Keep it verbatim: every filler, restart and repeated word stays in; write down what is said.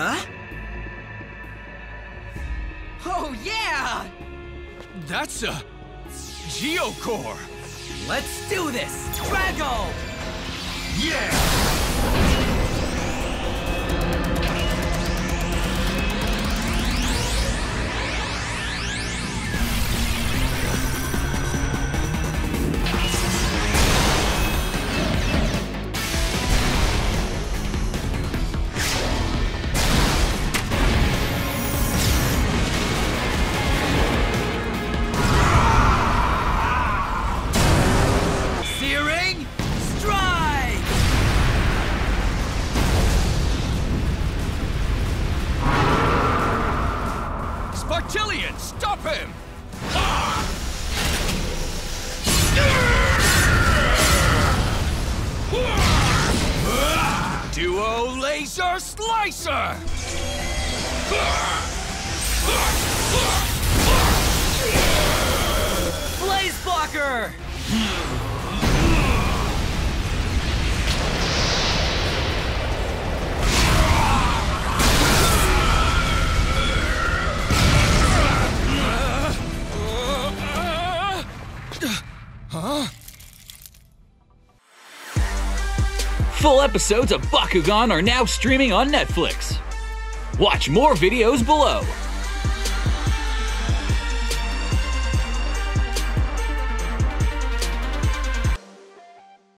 Huh? Oh, yeah! That's a Geocore! Let's do this! Drago! Yeah! Spartillion, stop him! Ah! Ah! Duo Laser Slicer! Ah! Blaze Blocker! Huh? Full episodes of Bakugan are now streaming on Netflix. Watch more videos below.